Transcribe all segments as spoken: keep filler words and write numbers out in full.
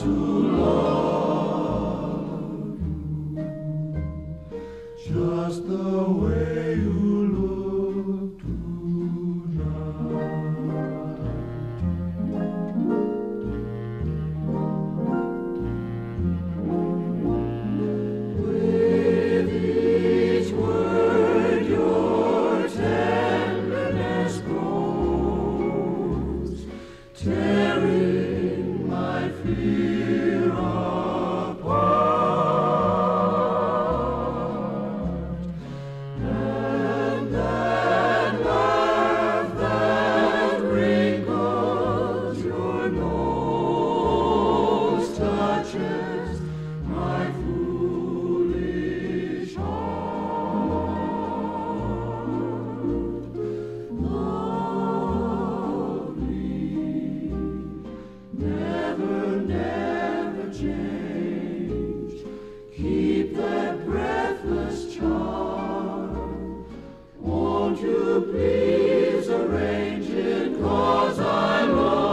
just the way you look tonight. With each word your tenderness grows, tearing my fear apart. My foolish heart, love me, never, never change. Keep that breathless charm. Won't you please arrange it, 'cause I love.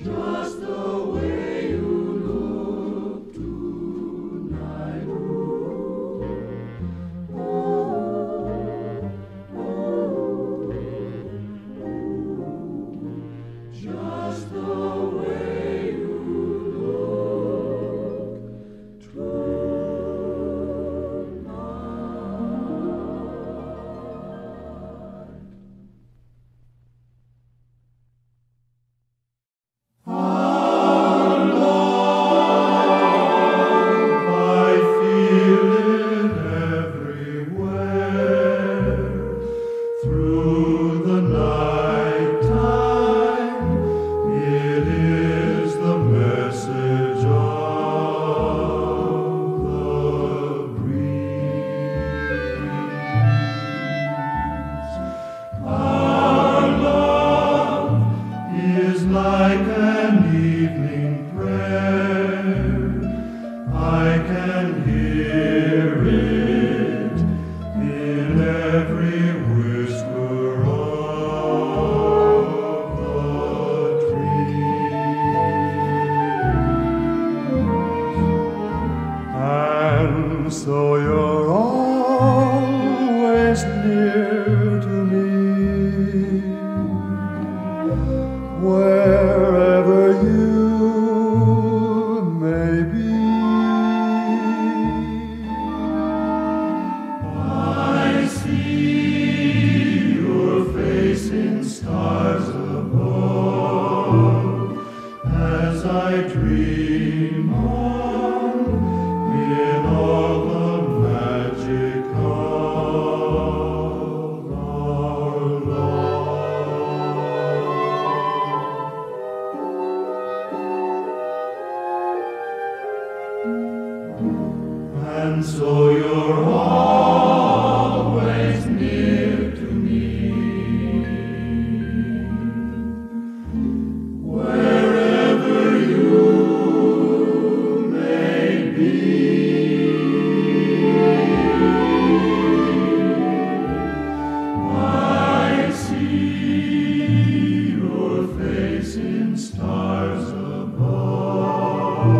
Just the way you look tonight. Oh, oh, oh, oh. Just the way you look tonight. Like an evening prayer, I can hear it in every whisper of the trees. And so you're always near to me, wherever you may be. I see your face in stars above as I dream on in all the magic of. And so you're always near to me, wherever you may be. I see your face in stars above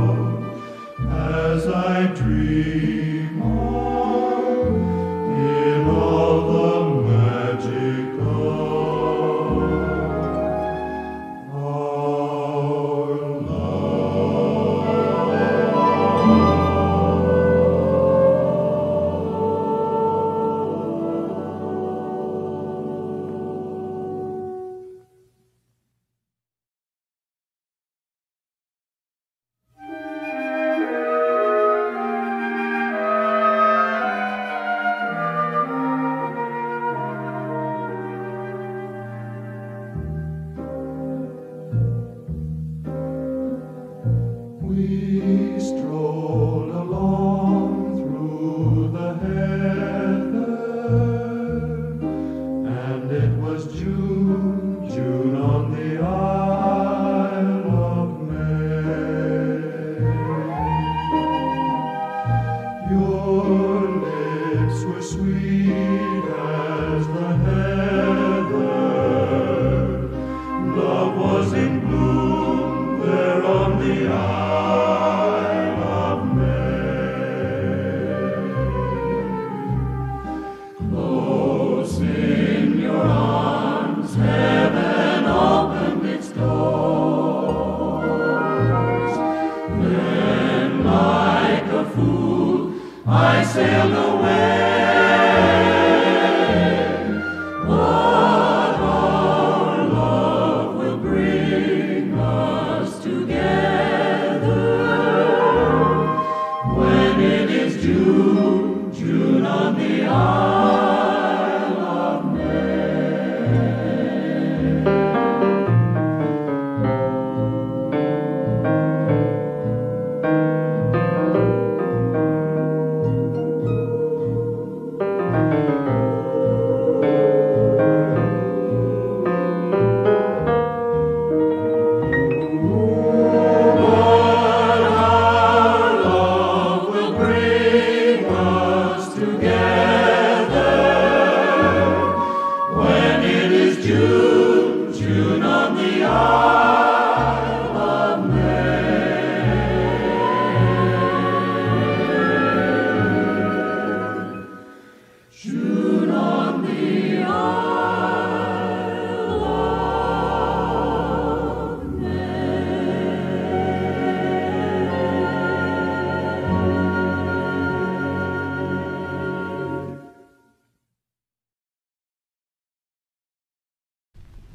as I dream. We strolled along through the heather, and it was June, June on the Isle of May. Your lips were sweet as the heather, love was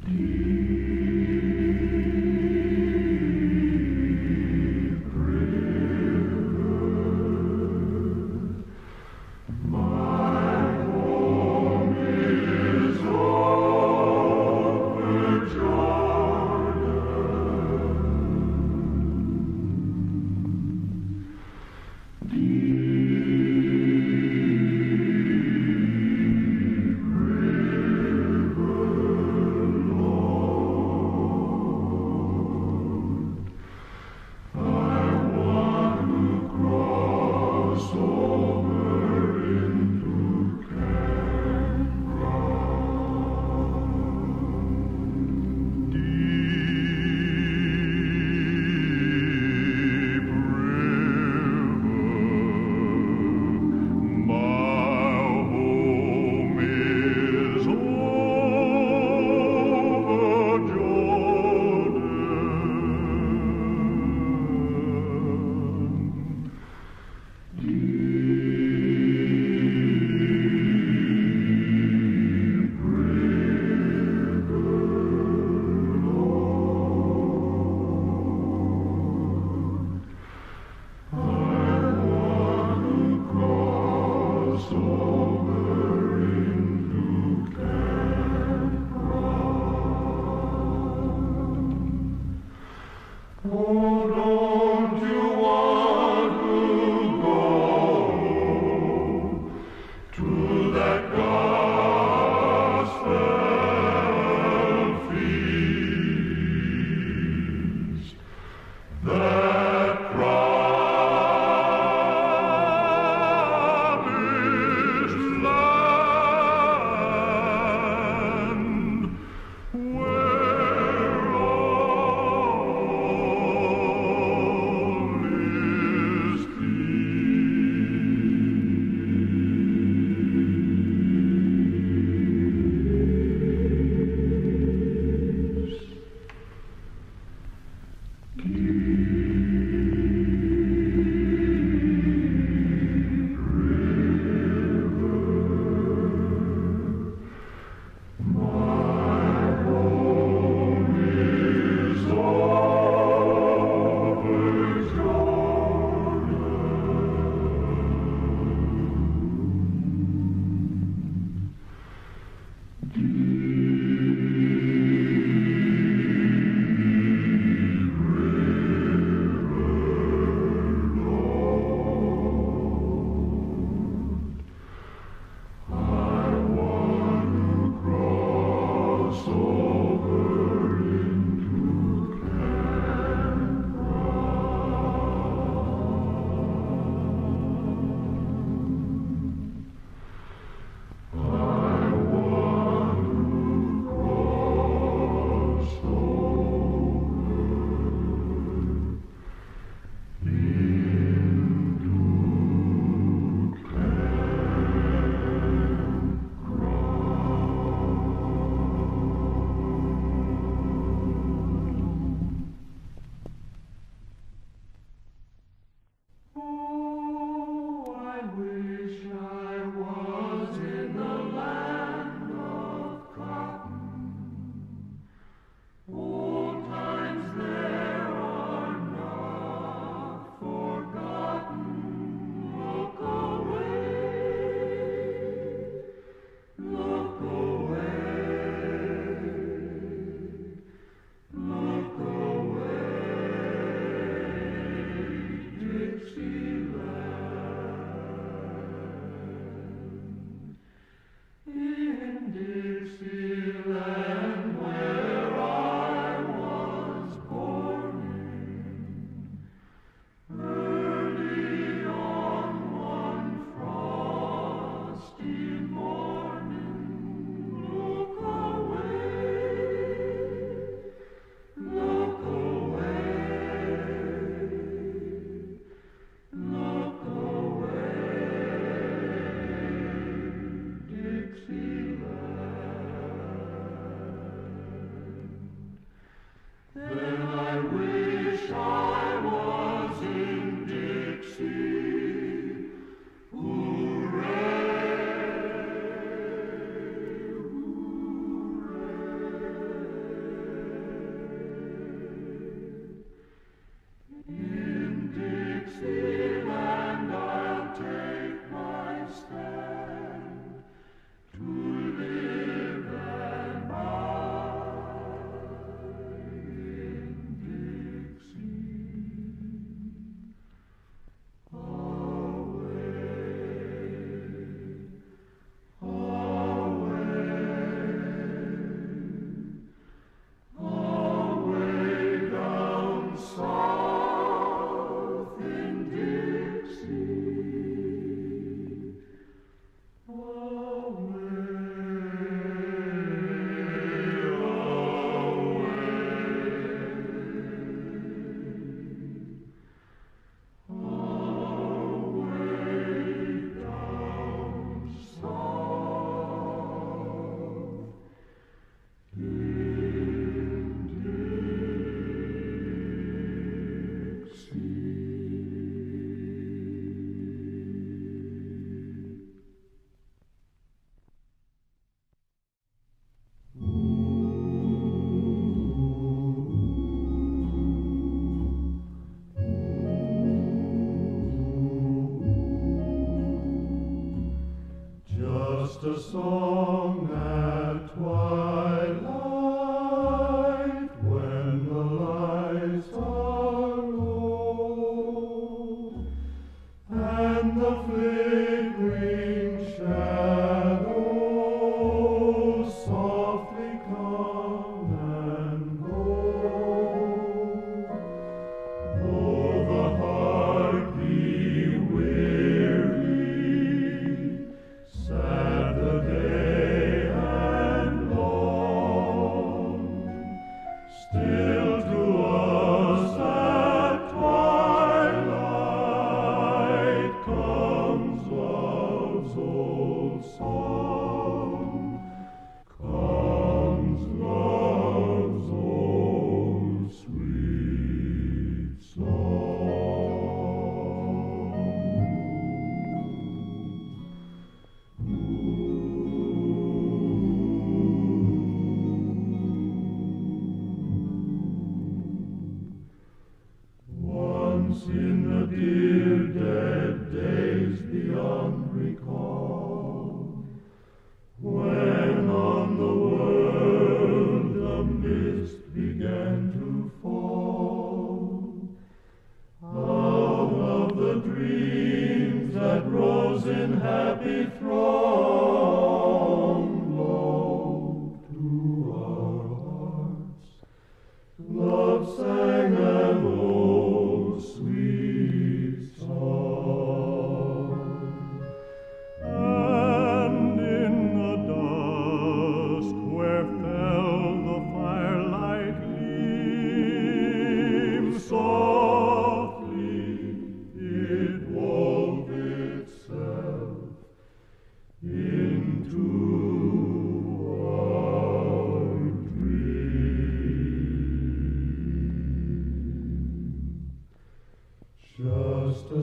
Deep river, Lord.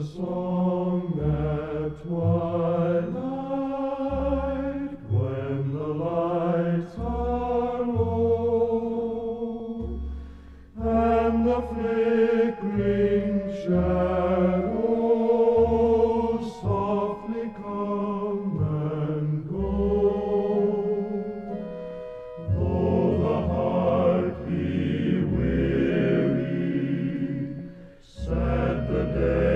song at twilight, when the lights are low, and the flickering shadows softly come and go. Though the heart be weary, sad the day,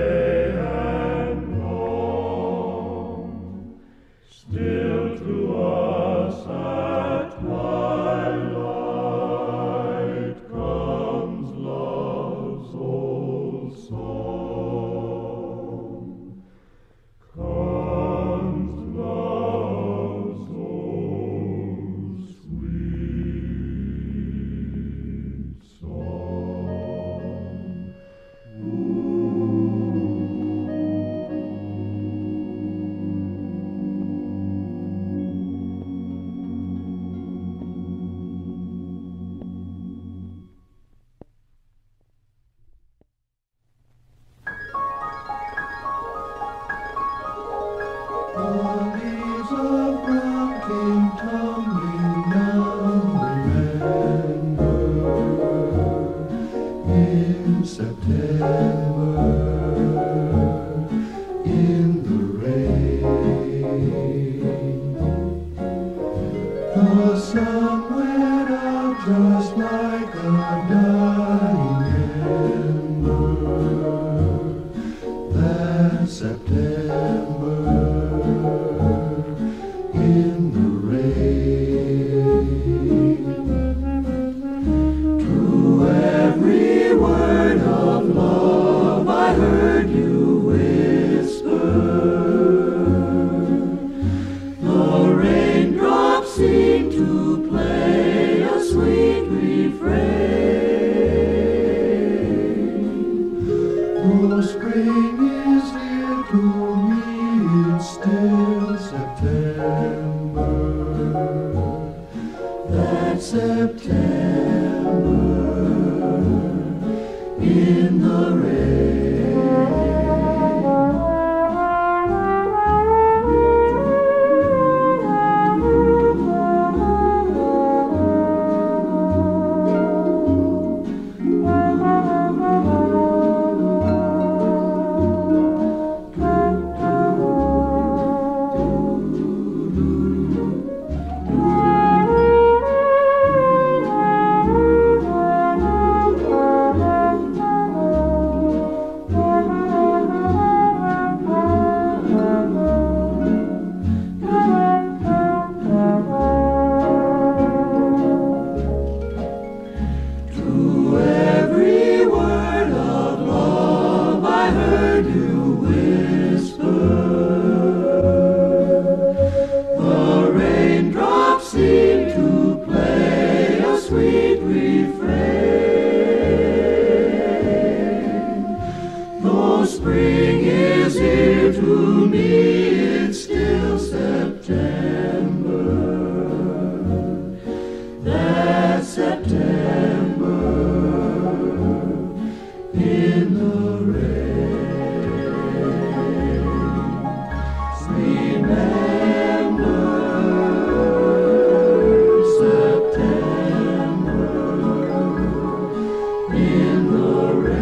still to us at twilight comes love's old song, comes love's old sweet song. Ooh. The sun went out just like a dying ember that September in the rain. True every word of love I heard you whisper. Seem to play a sweet refrain. Oh, spring is here to me, it's still September, that September in the rain. Spring is here to me, it's still September, that September in the rain. Remember September in the rain.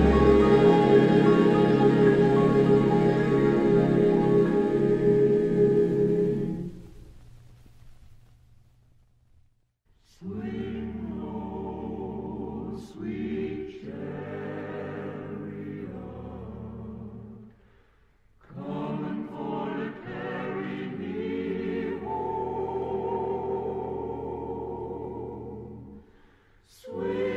Thank you.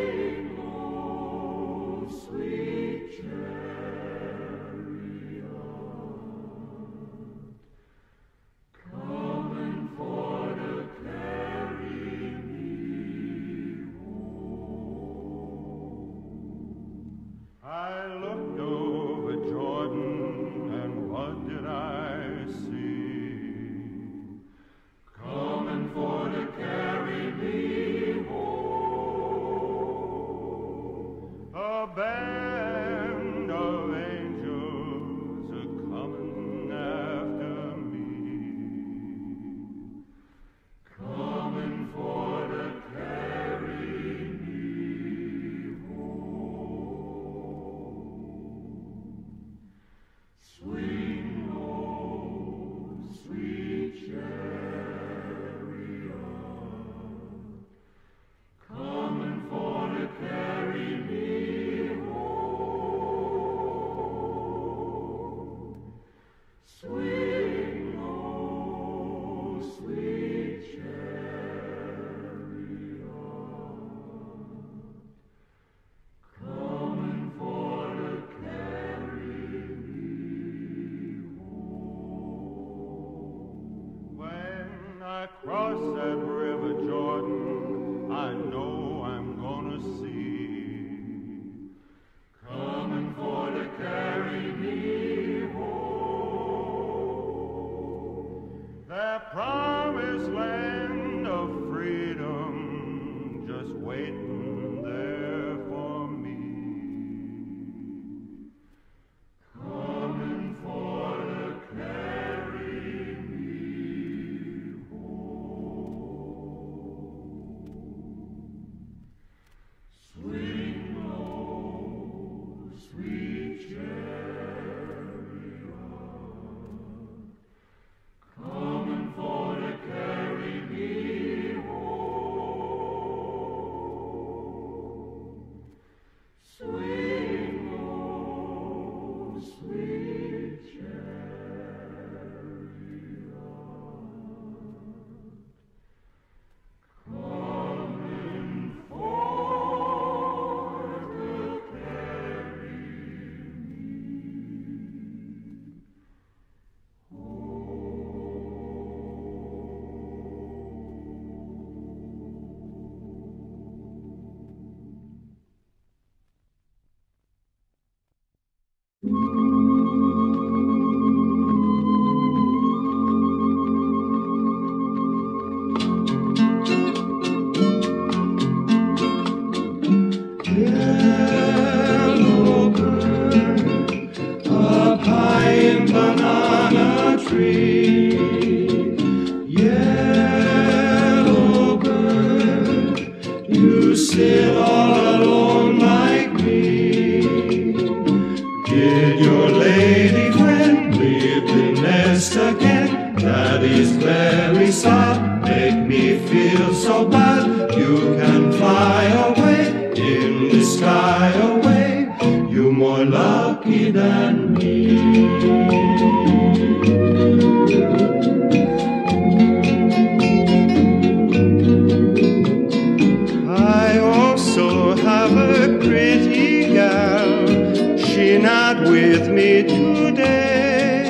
You sit all alone like me. Did your lady friend leave the nest again? That is very sad. Make me feel so bad. You can fly away in the sky away. You're more lucky than me. Not with me today.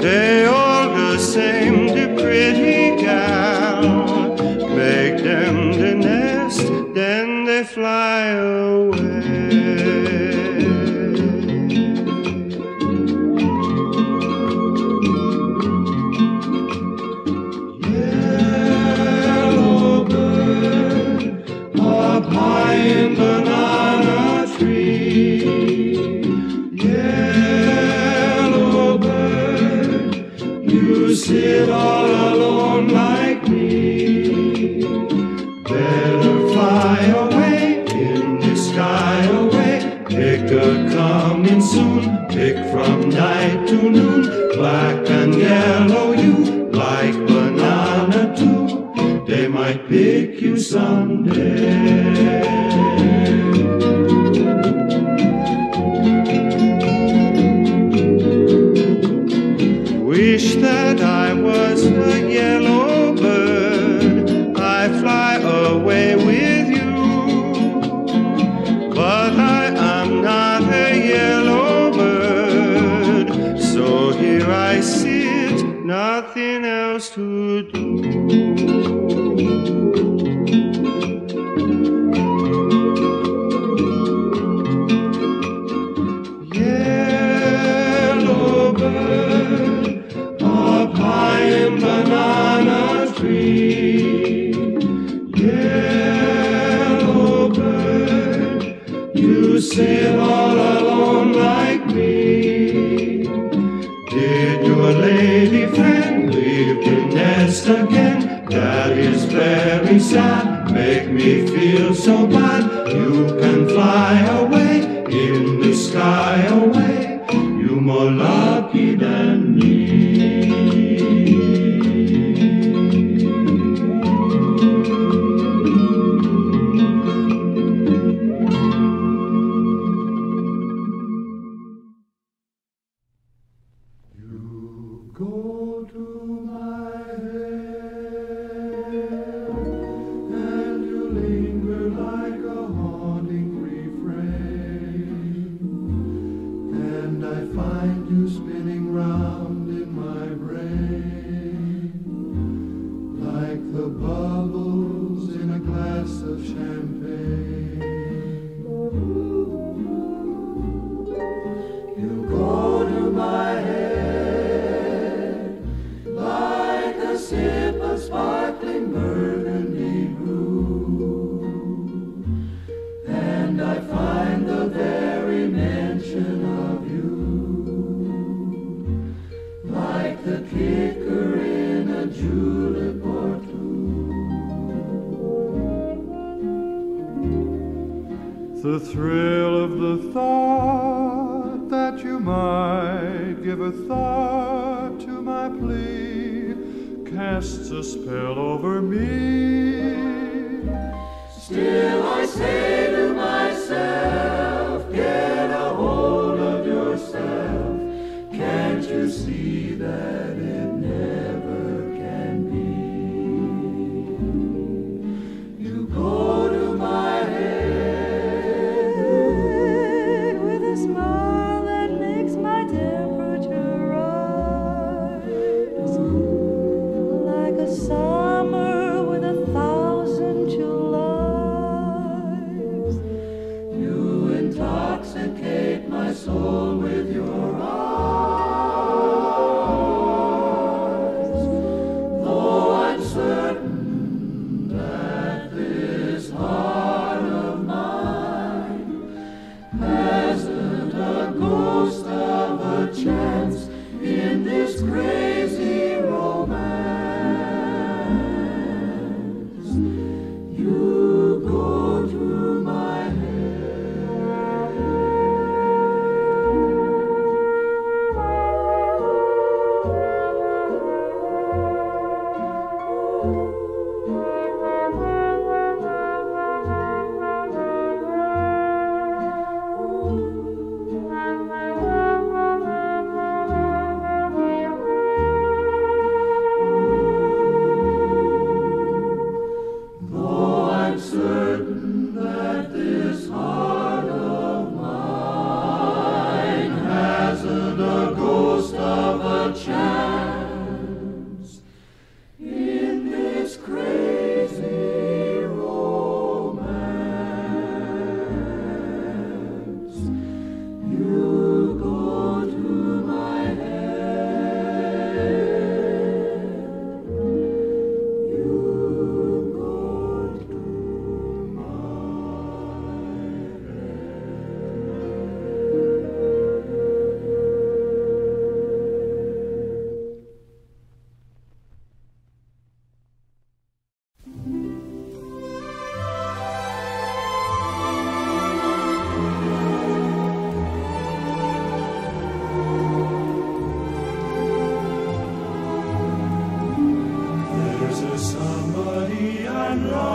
They all the same, the pretty gal. Make them the nest, then they fly away. Yellow bird up high in the banana tree. Sit all alone like me. Better fly away in the sky away. Pick a coming soon. Pick from night to noon. Black and yellow you like banana too. They might pick you someday. Wish that I was a yellow bird, I fly away with you. But I am not a yellow bird, so here I sit, nothing else to do. Yellow bird in banana tree. Yellow bird, you sit all alone like me. Did your lady friend leave the nest again? That is very sad. Make me feel so bad. You can fly away in the sky away. You're more lucky than me. Go to my head, and you linger like a haunting refrain, and I find you spinning round in my brain, like the bubbles in a glass of champagne. You go to my head, sip of sparkling burgundy blue, and I find the very mention of you like the kicker in a julep or two. The thrill of the thought that you might give a thought to my plea casts a spell over me. Still I say to myself, get a hold of yourself. Can't you see that it never can be? You go to my head with a smile that makes my temperature rise. Summer with a thousand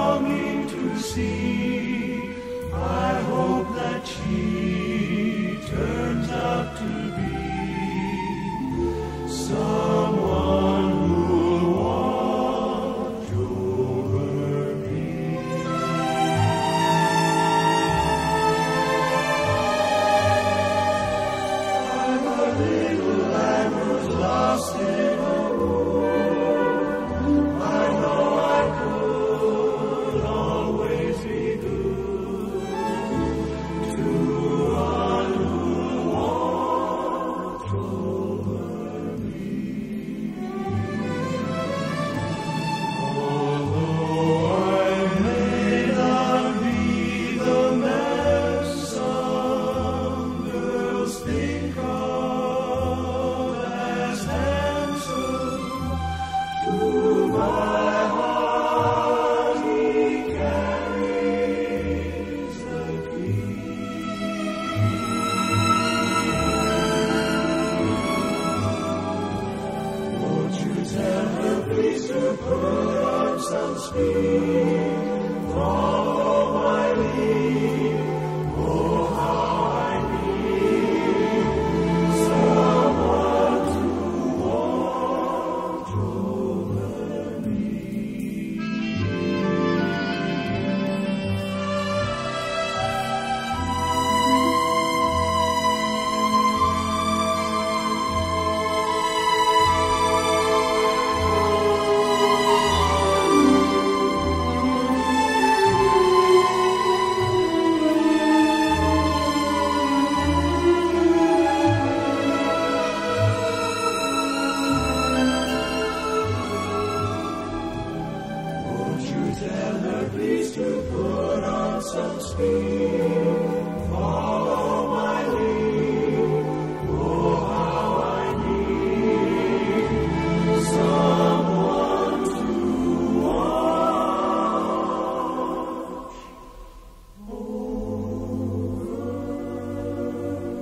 longing to see. I hope that she turns out to be someone who'll watch over me. I'm a little lamb who's lost in a room. Follow my lead. Oh, how I need someone to watch over me. Please to put on some speed. Follow my lead. Oh, how I need someone to watch over me. Thank you.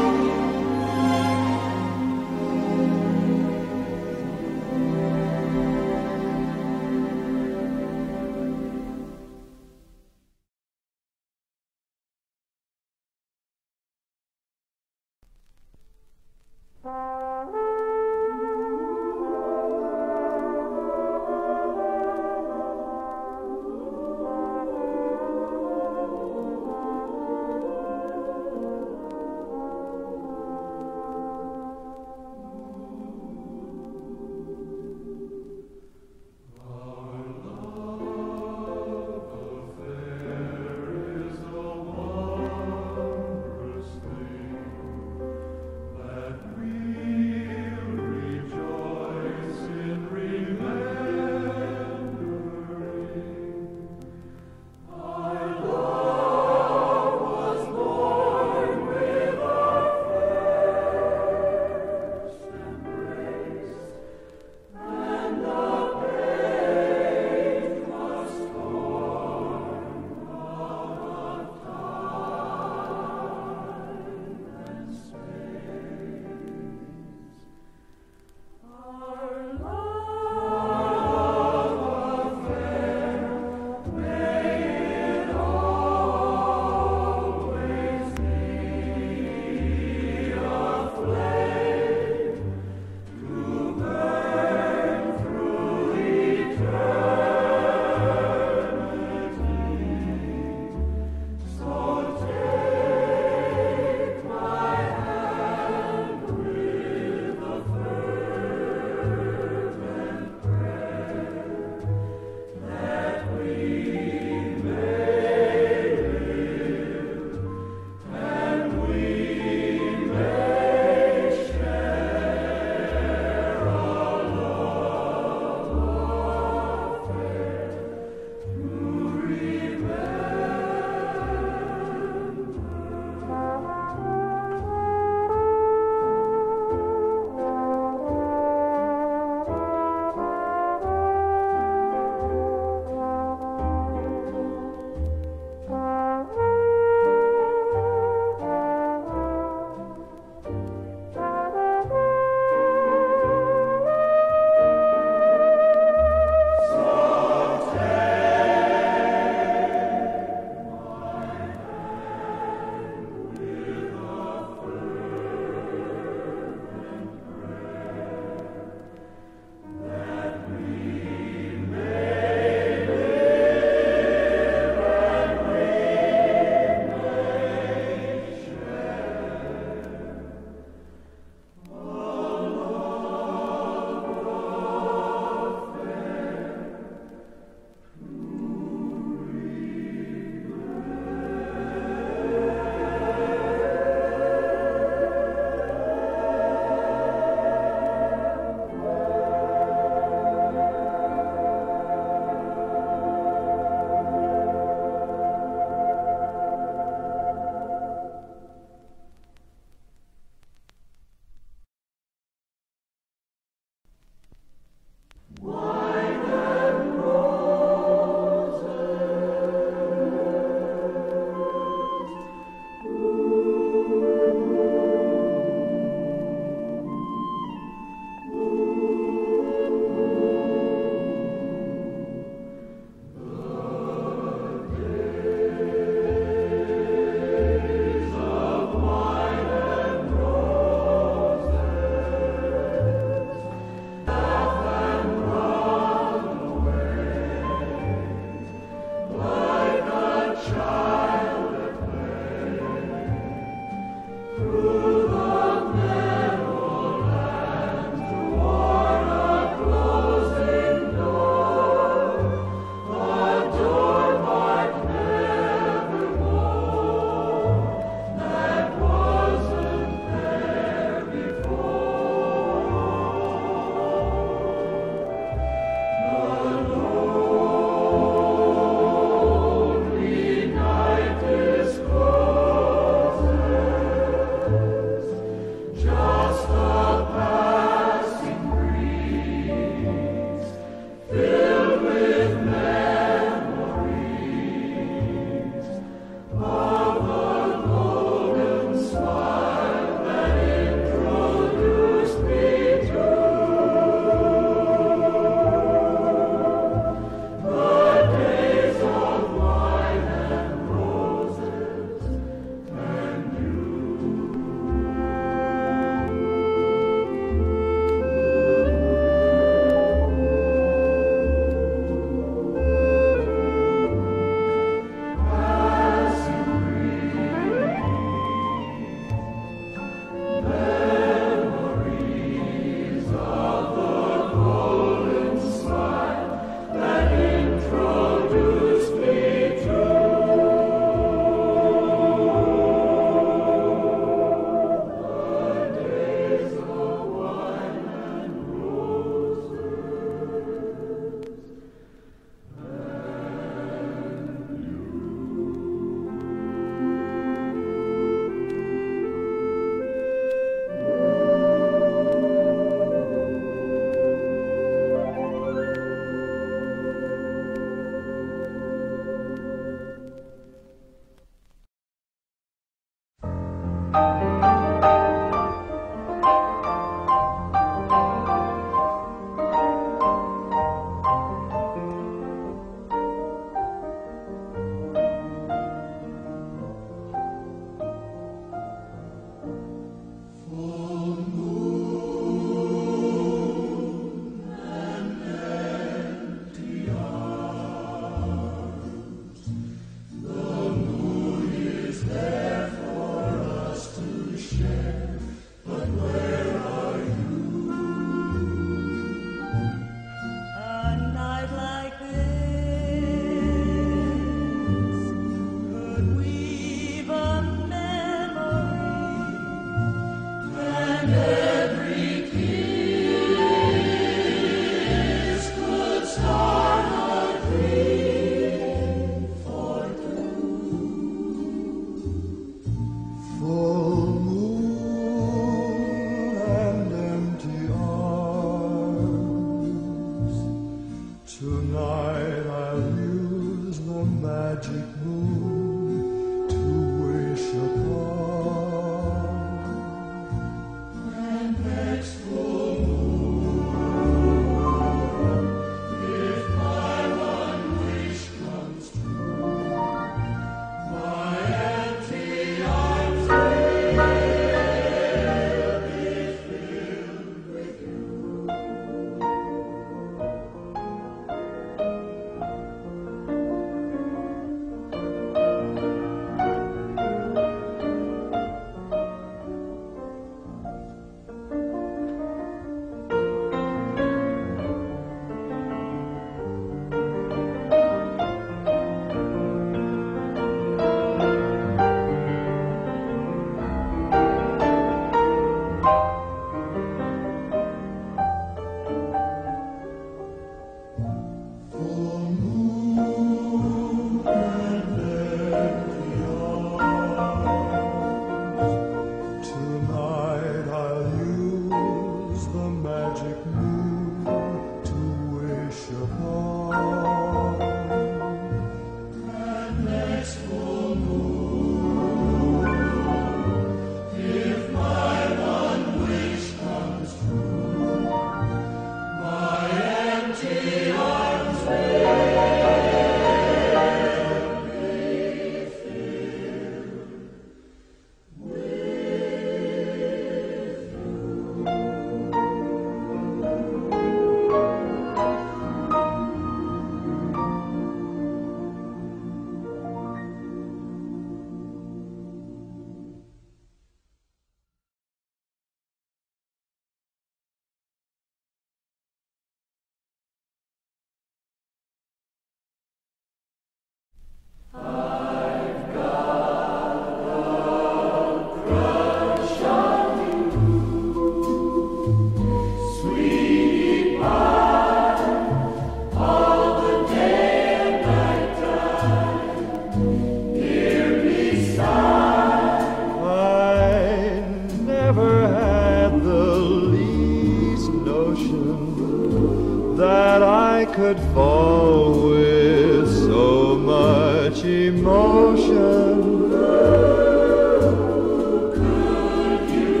that I could fall with so much emotion. Oh, could you,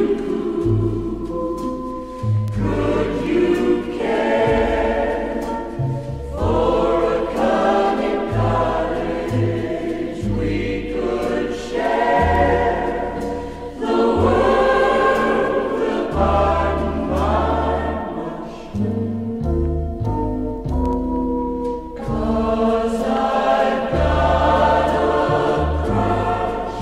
could you care for a cunning cottage we could share? The world apart. Cause I've got a crush.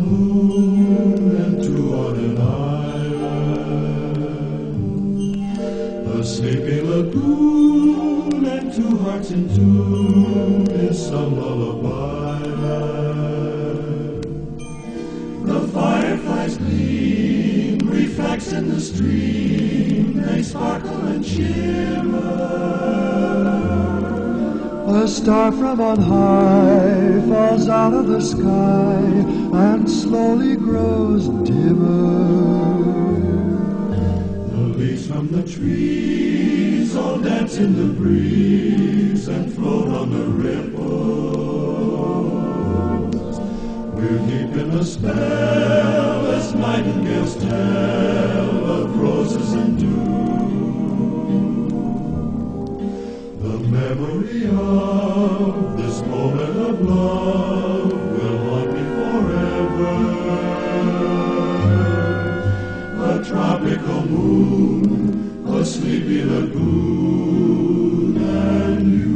A sleeping lagoon and two hearts in tune is some lullaby. The fireflies gleam, reflex in the stream, they sparkle and shimmer. A star from on high falls out of the sky and slowly grows dimmer. From the trees all dance in the breeze and float on the ripples. We're deep in a spell as nightingales tell of roses and dew. The memory of this moment of love will haunt me forever. A tropical moon, a sleepy lagoon, and you.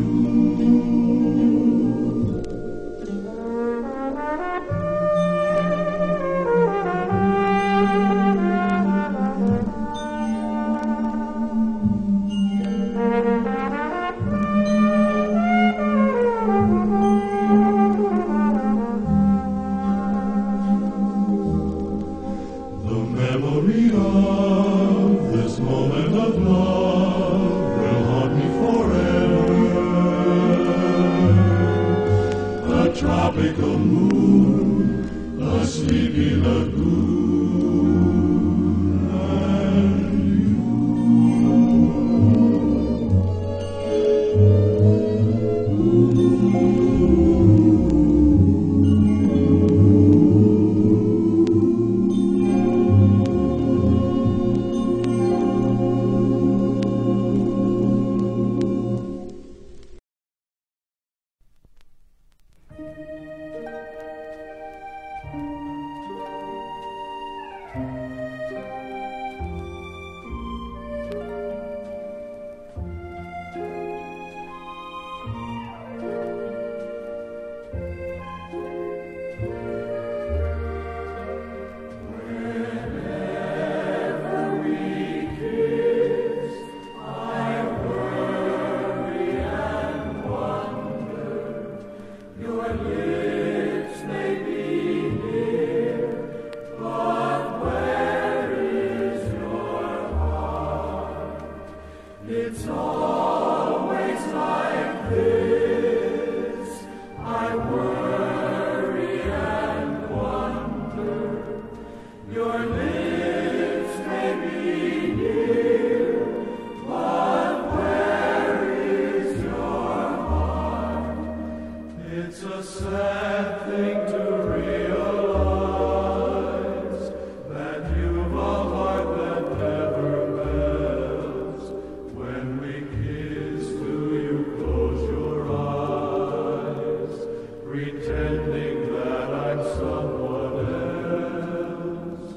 The memory of this moment of love will haunt me forever. A tropical moon, a sleepy lagoon, and you. Pretending that I'm someone else,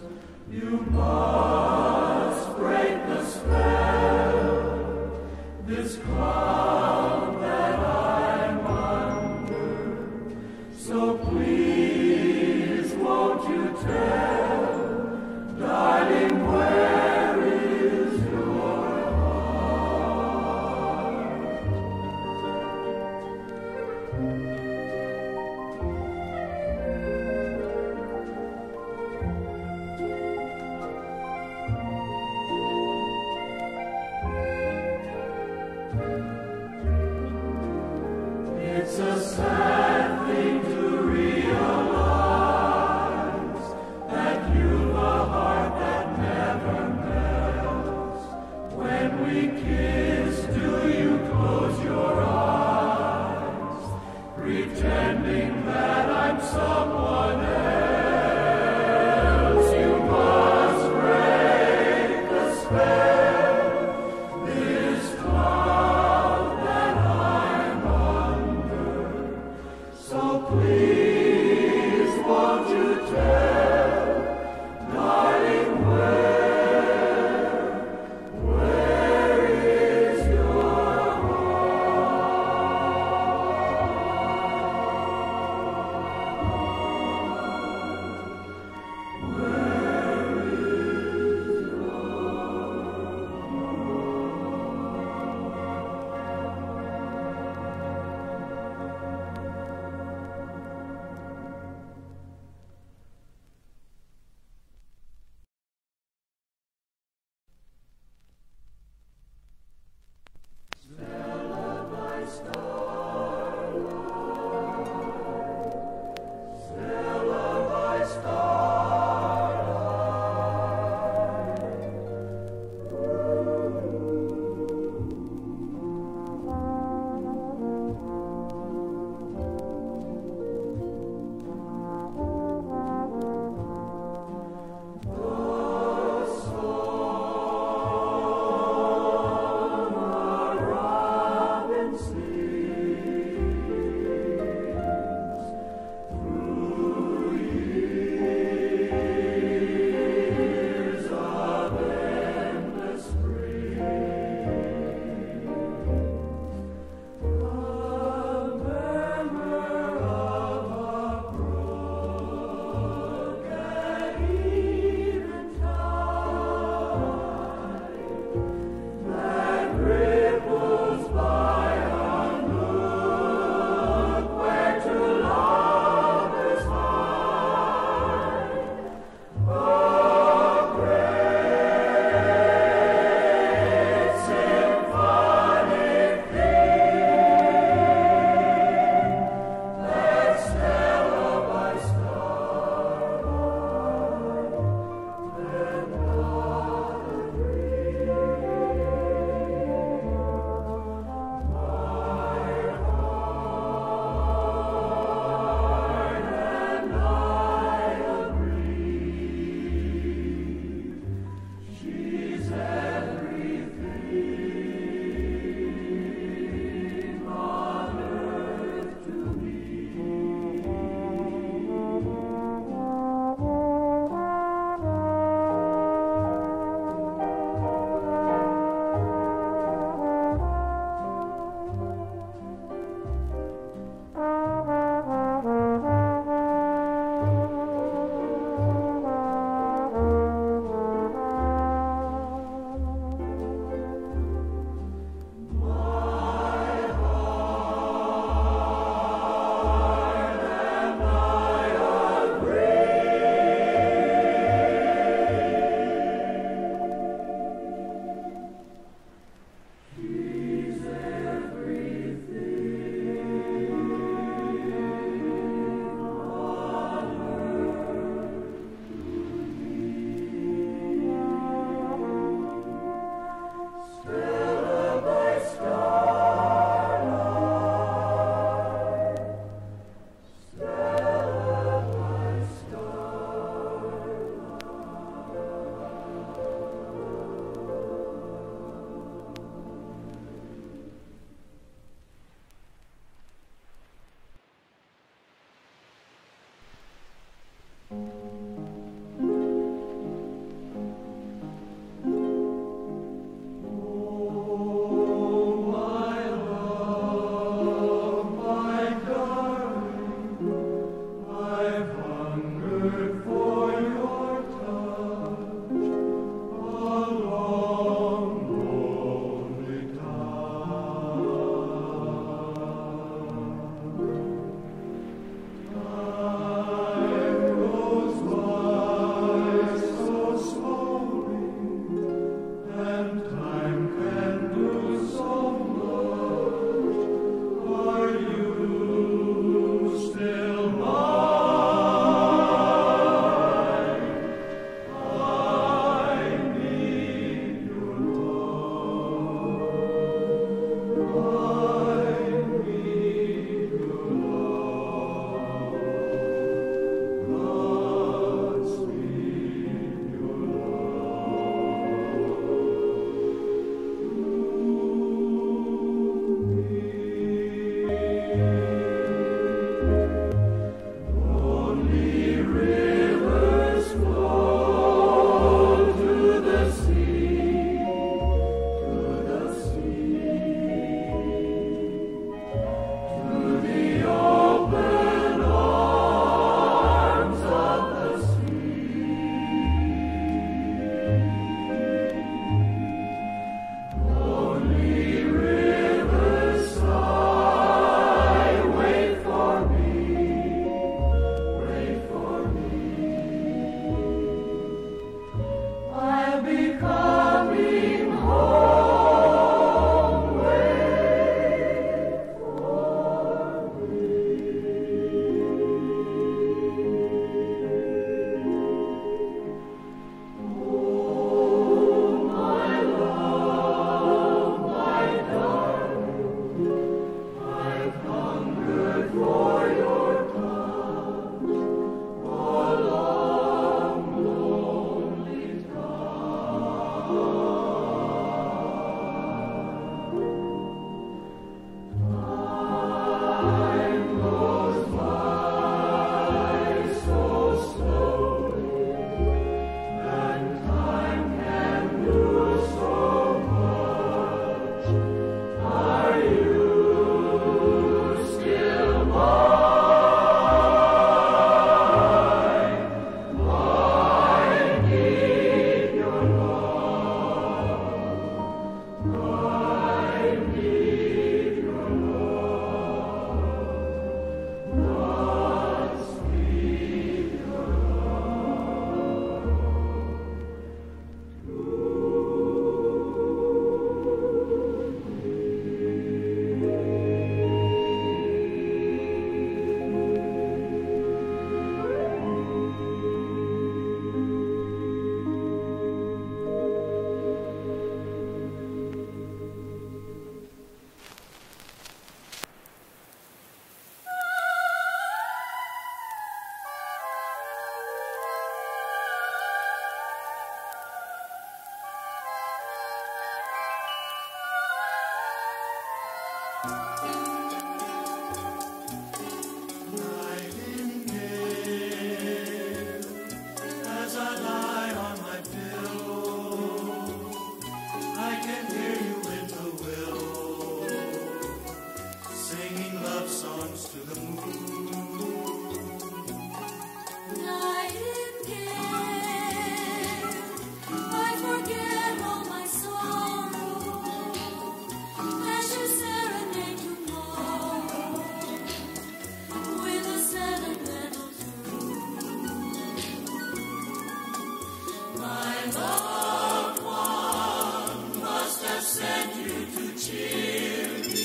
my loved one must have sent you to cheer me.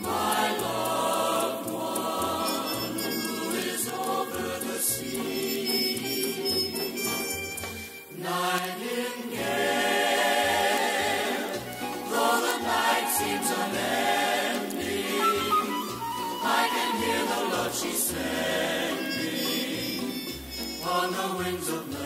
My loved one who is over the sea. Nightingale, though the night seems unending, I can hear the love she sends on the wings of melody.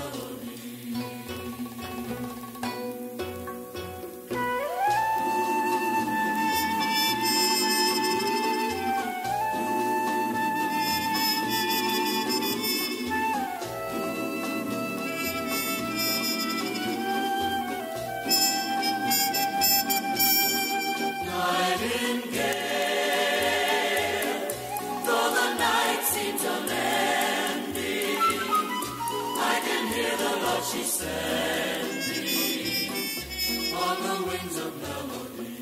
Nightingale, though the night seems unending, she sends me on the wings of melody.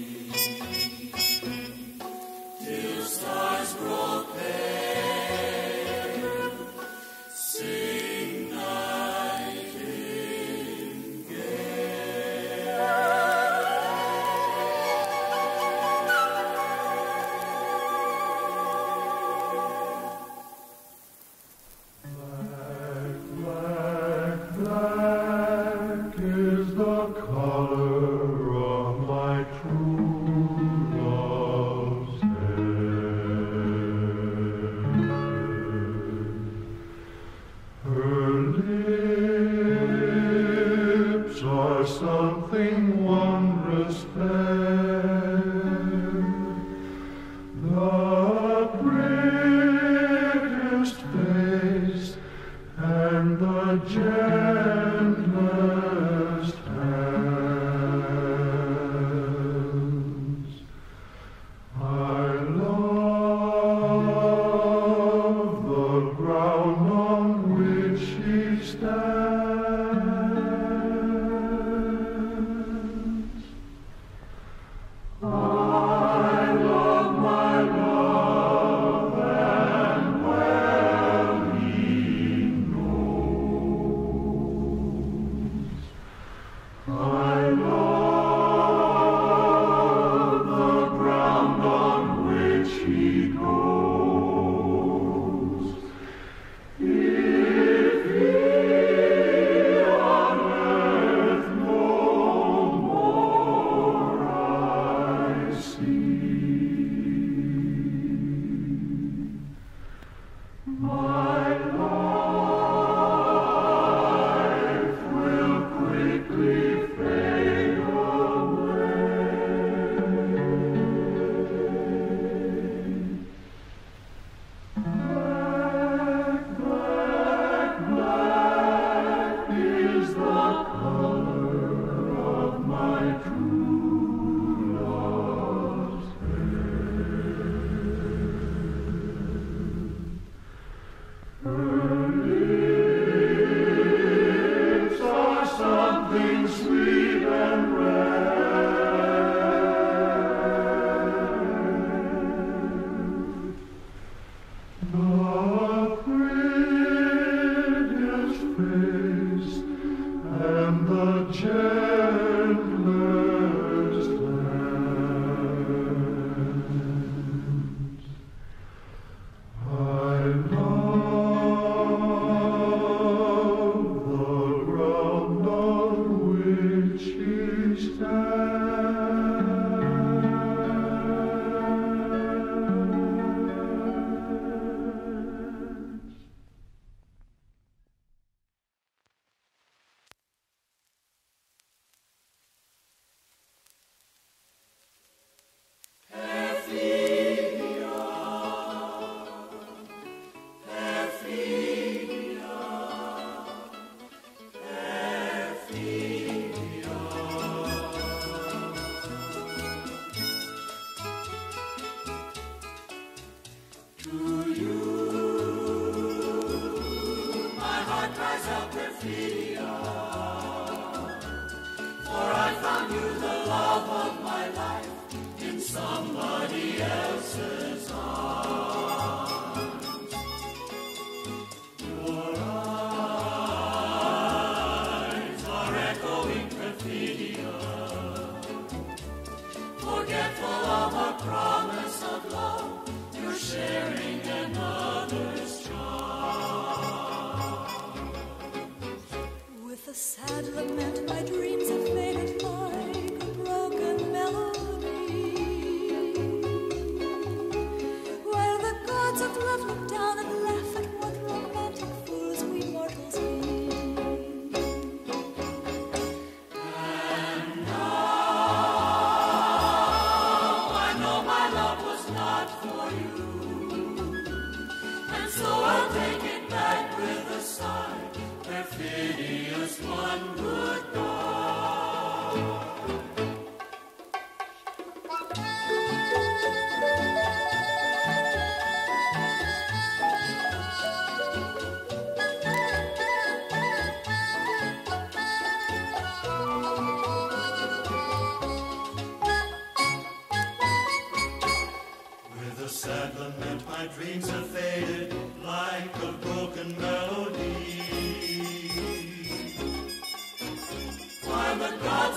Till stars grow pale, sing nightingale. Something wondrous fair the prettiest face and the gentlest hands. I love the ground on which she stands. Your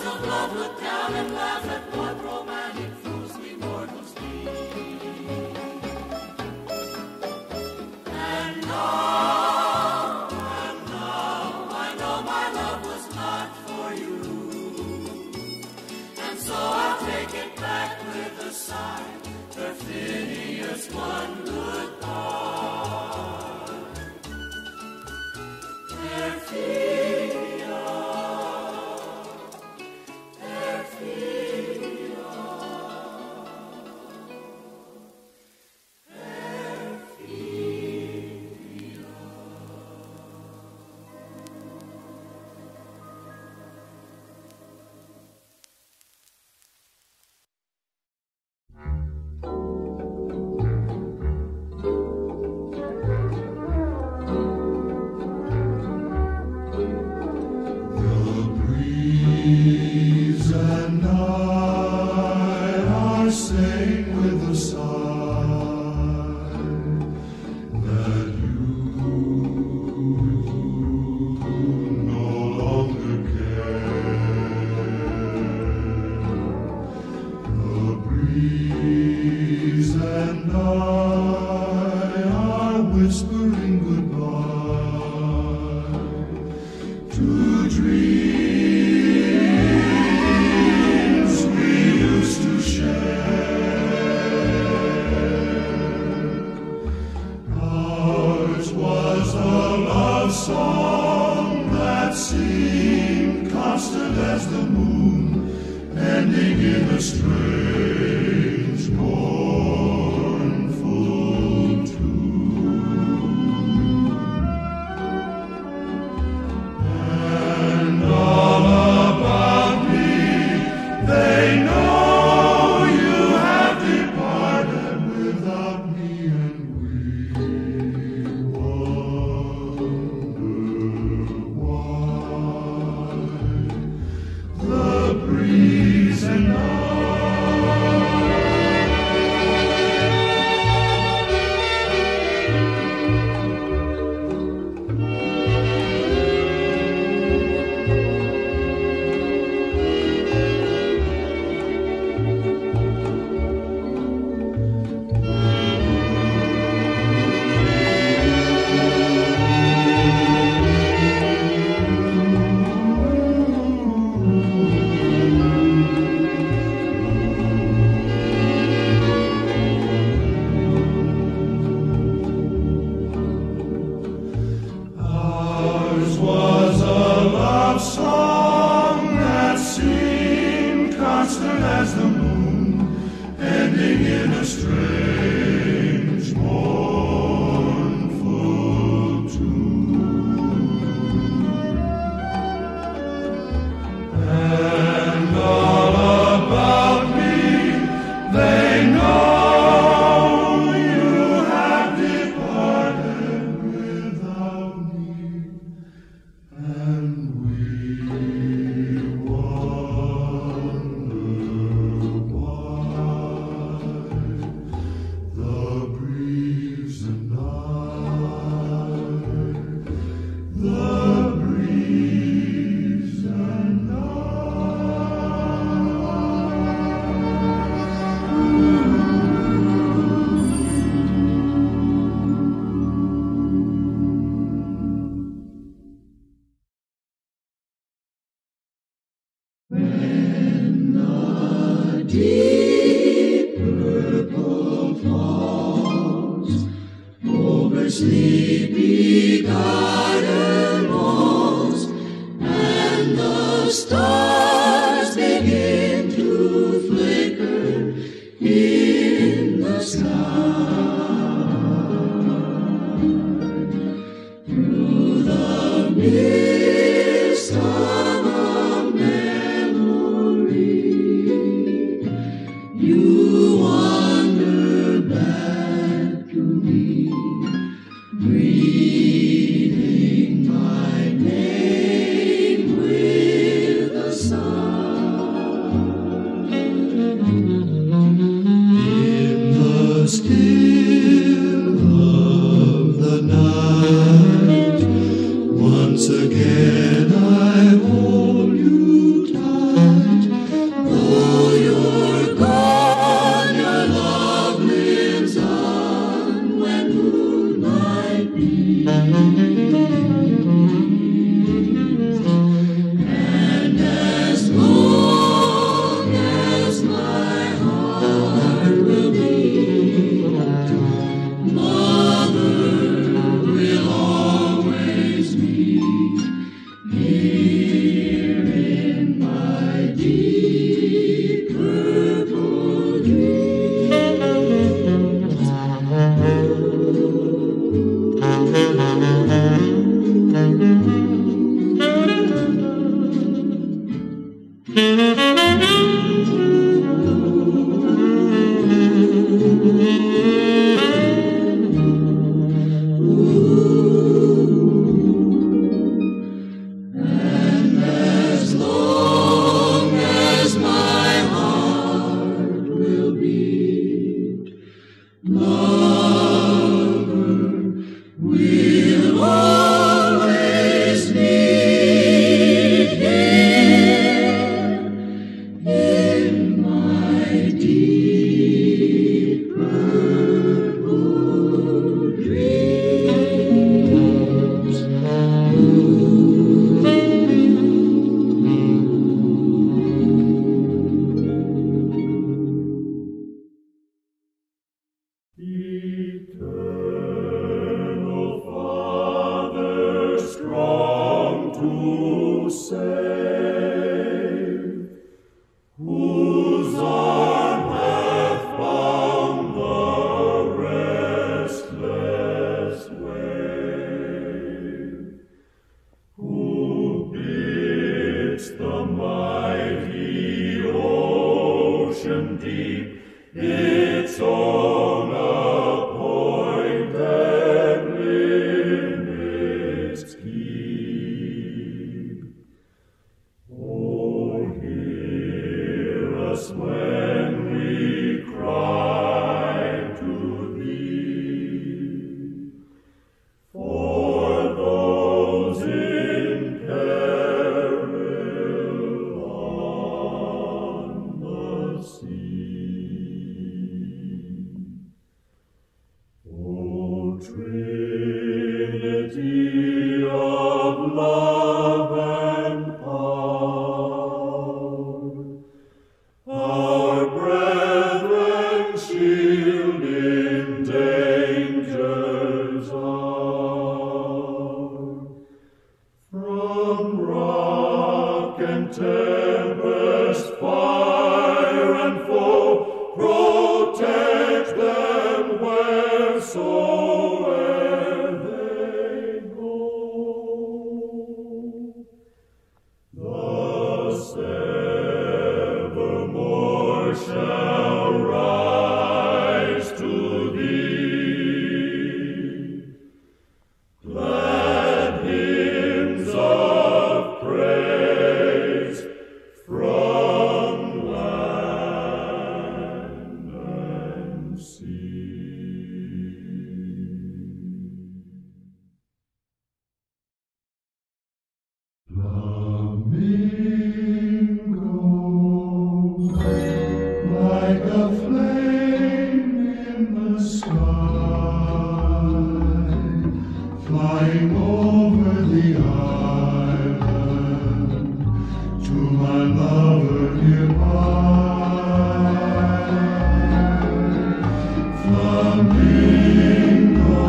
floods of love look down and laugh at what romantic fools we mortals be. And now, and now, I know my love was not for you, and so I'll take it back with a sigh, Perfidus, one goodbye. Perfidus. Once again I save, whose arm hath bound the restless wave, who bids the mighty ocean deep its own appointed limits keep. Oh, hear us when we cry to Thee, for those in peril on the sea. Trinity of love and power, our brethren shield in danger's hour, from rock and tempest, fire and foe, protect them wheresoever shall rise to Thee glad hymns of praise from land and sea. Flying over the island to my lover nearby. Flamingo,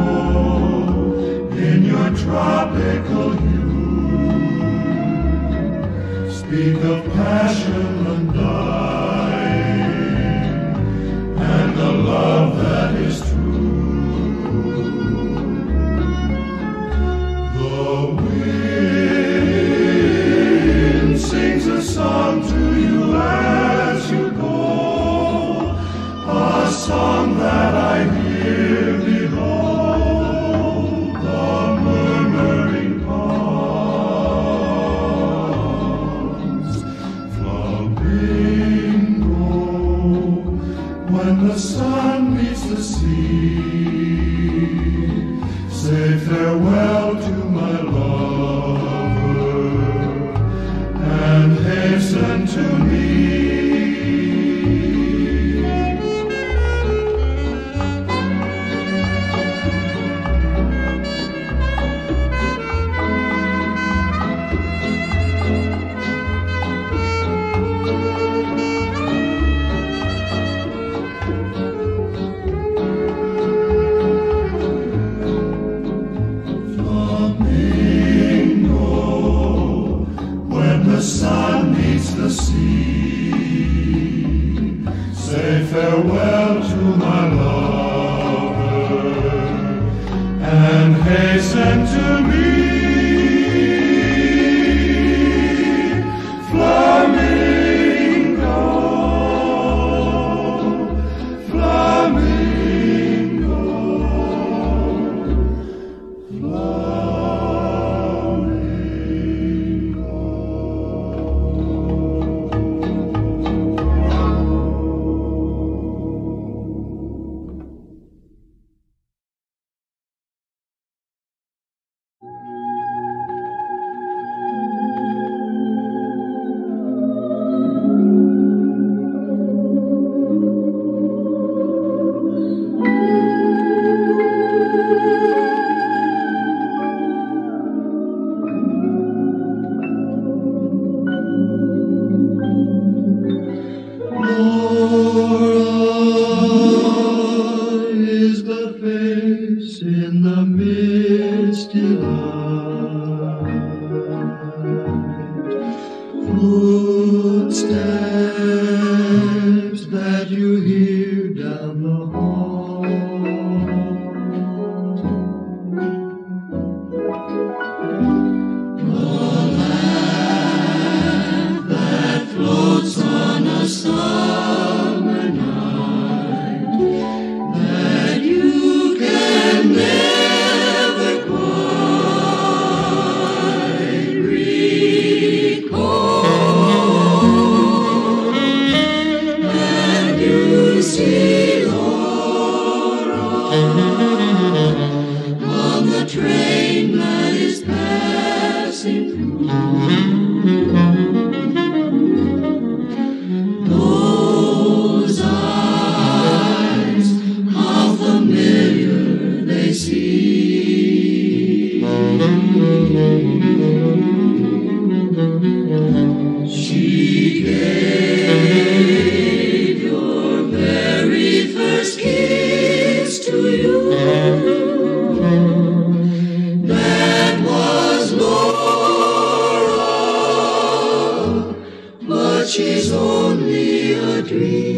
in your tropical hue, speak of passion undying and the love that is true. Love me. footsteps that you hear down the hall. The lamp that floats on a summer night that you can never quite recall. See Laura on the train that is passing through. Those eyes, how familiar they seem. She gave she's only a dream.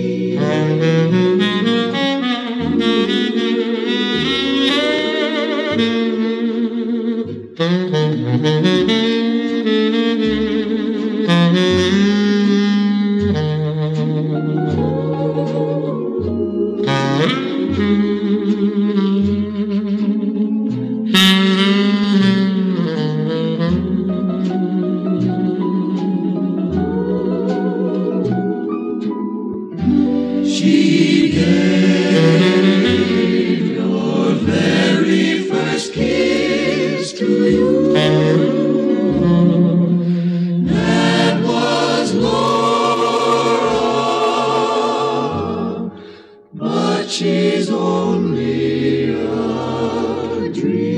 She gave your very first kiss to you. That was Laura, but she's only a dream.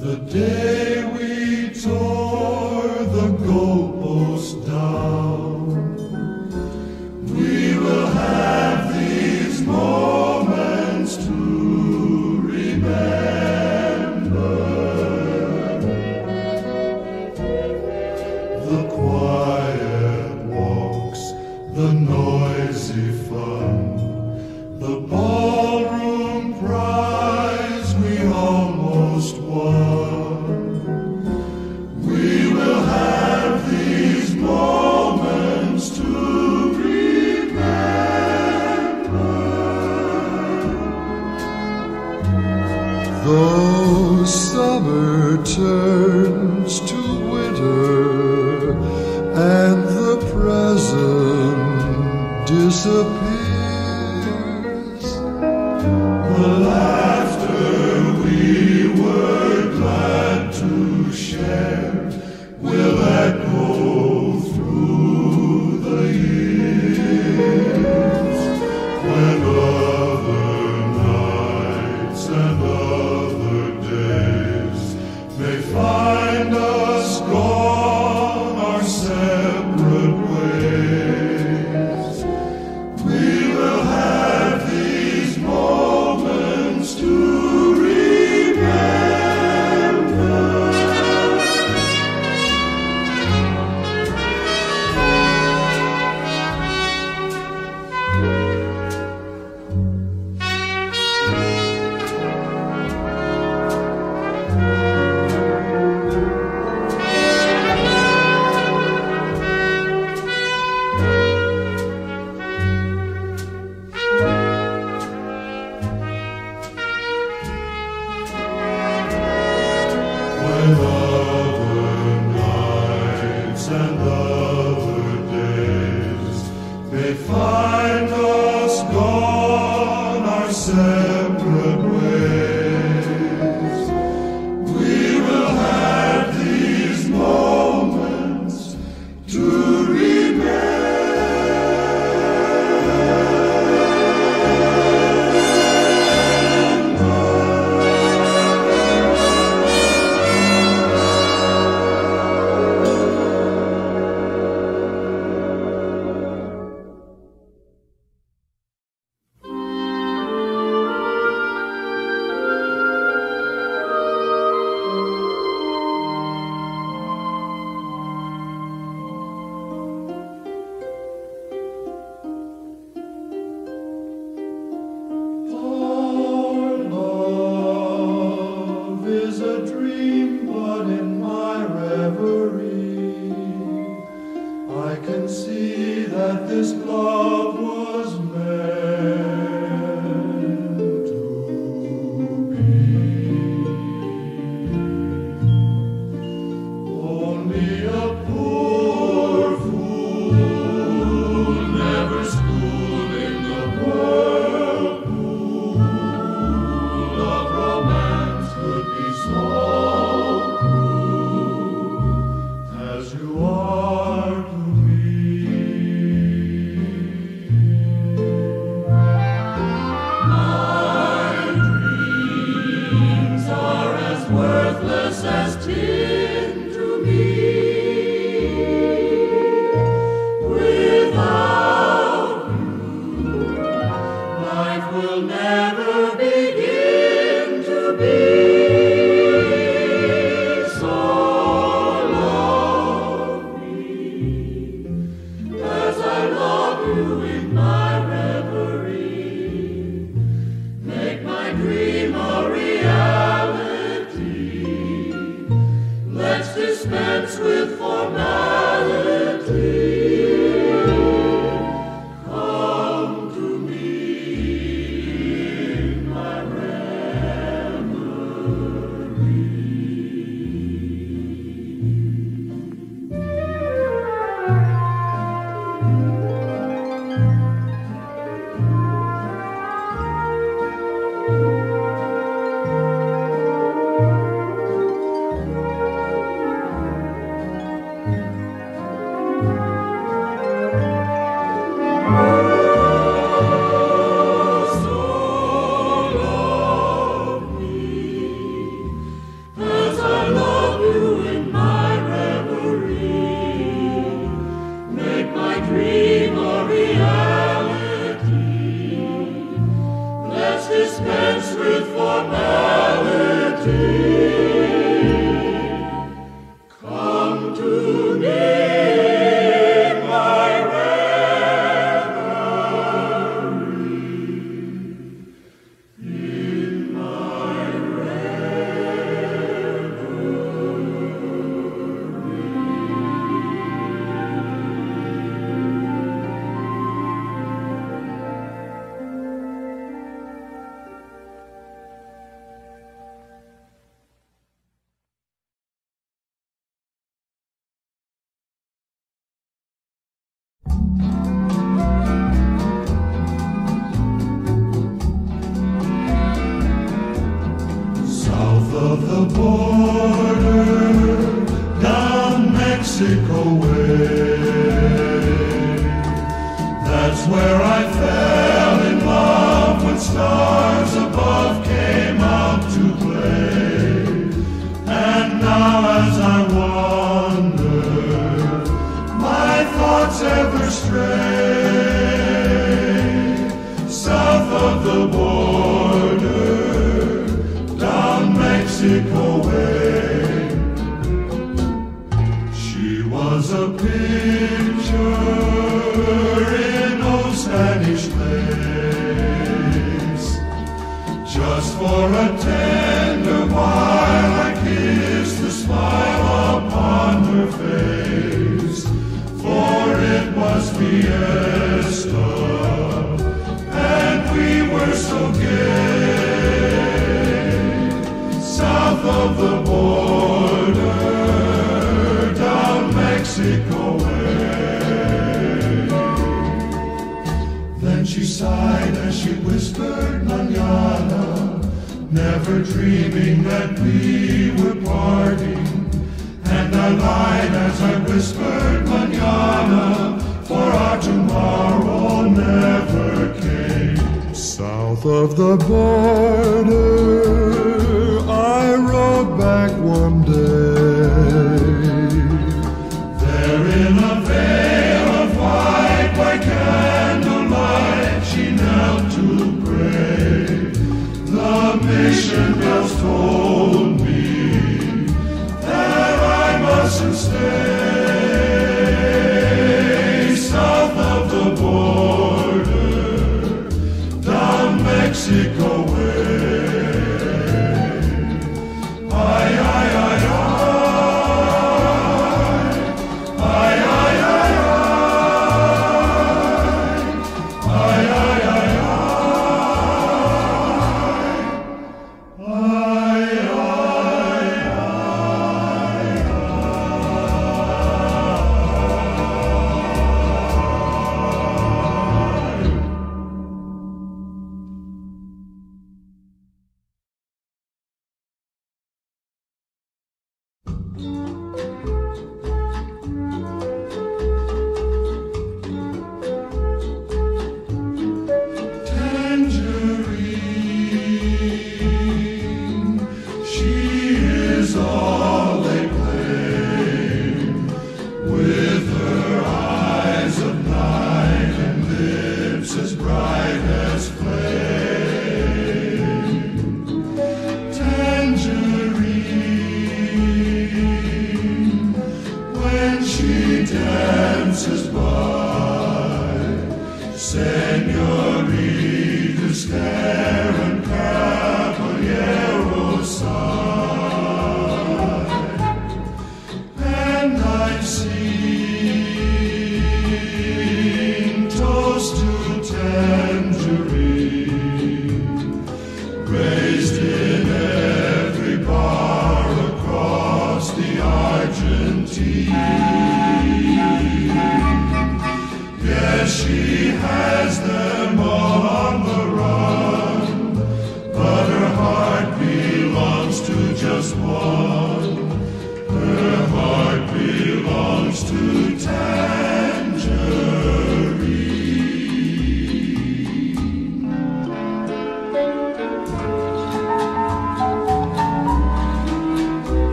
The day we tore the goalposts down, we will have these moments to remember. The quiet walks, the noisy fun, the ballroom prize we almost won. Though summer turns to winter and the present disappears, the laughter we were glad to share will echo through the years when other nights and other find us gone our separate ways. We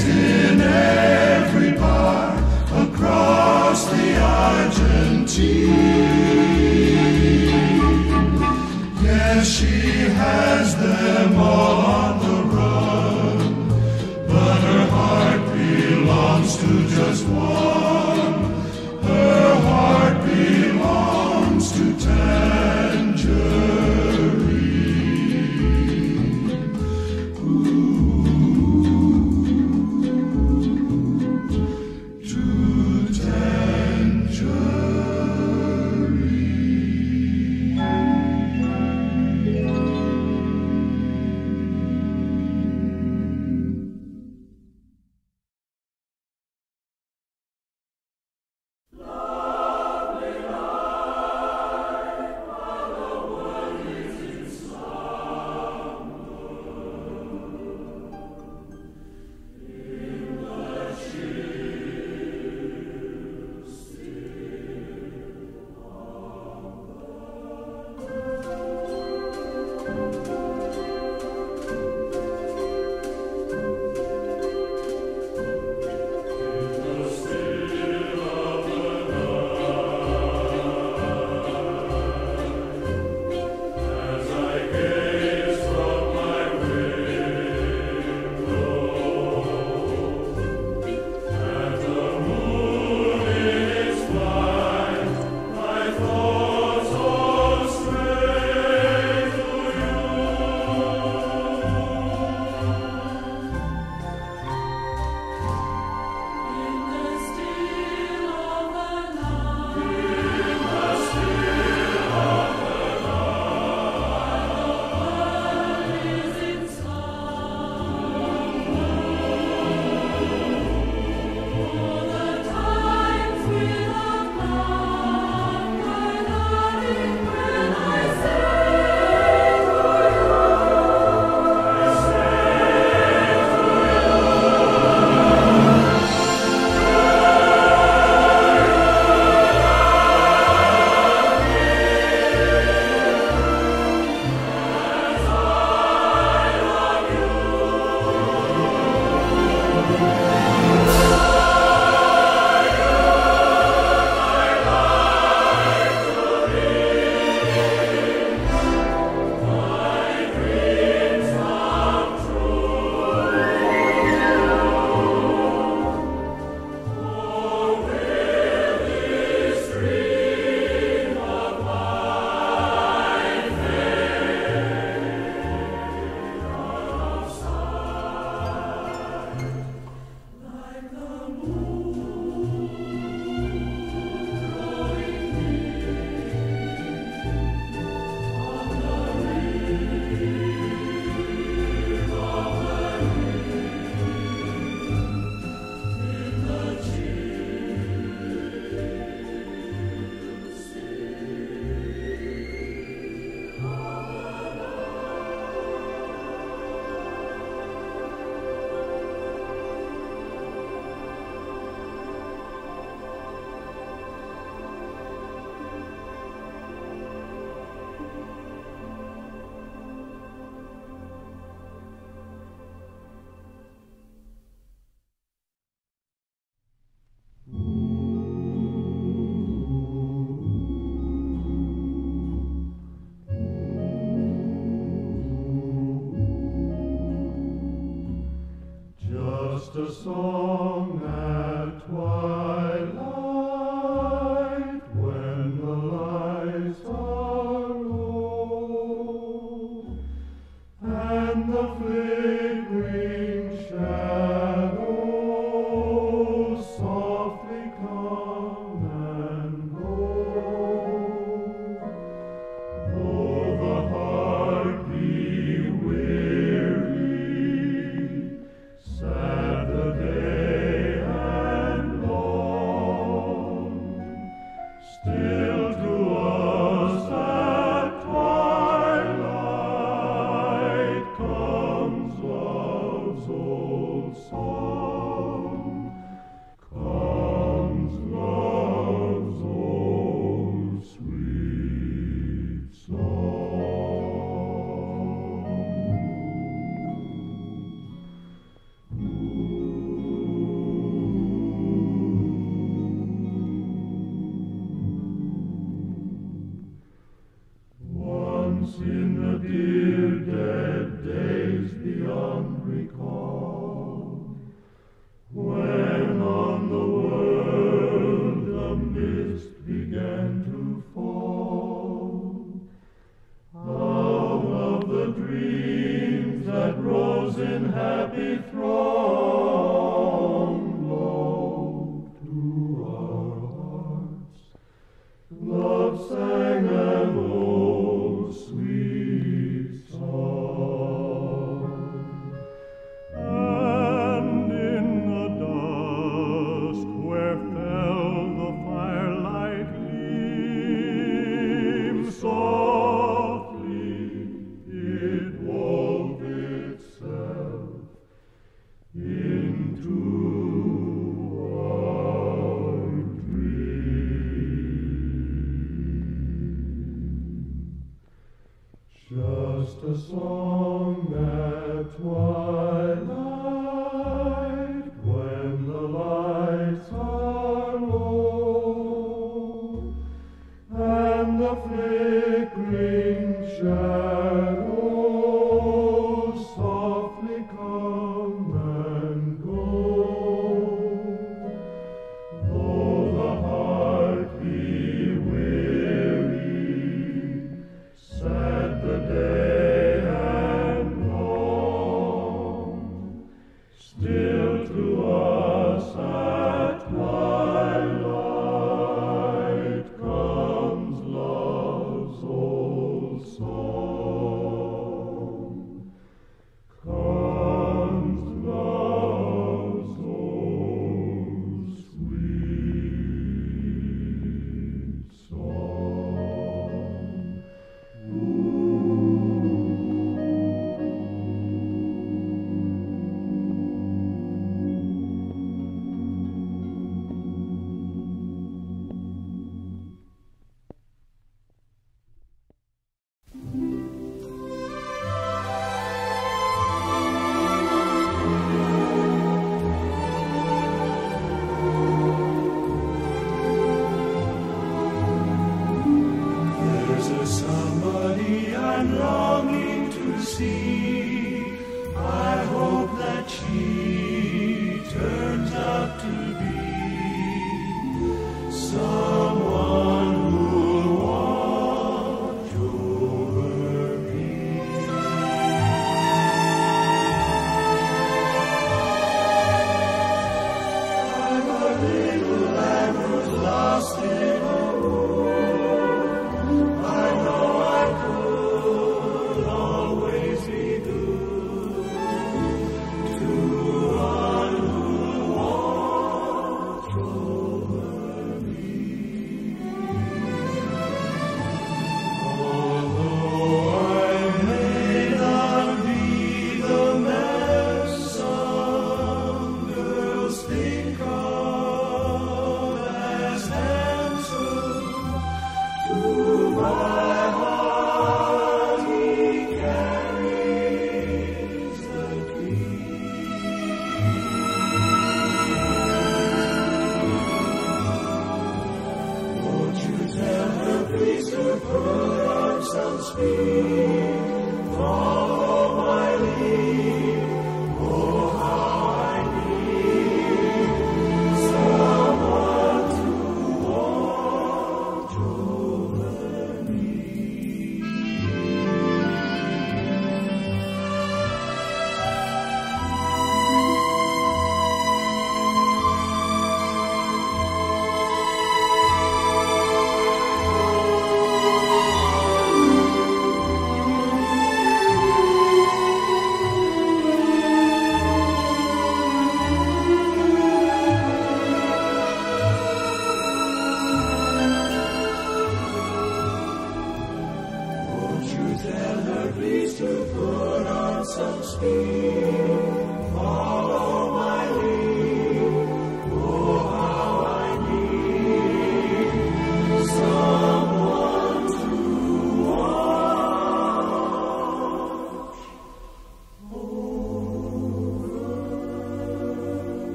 raised in every bar across the Argentine. Yes, she has them all on the run, but her heart belongs to just one. Her heart belongs to Tangier. Just a song at twilight, when the lights are low, and the flickering shadows softly come and go. Though the heart be weary, sad the day and long. song at twilight, when the lights are low, and the flickering shadows softly come and go. Though the heart be weary, sad the day, still to us at twilight comes love's old song, comes love's old sweet song. Ooh.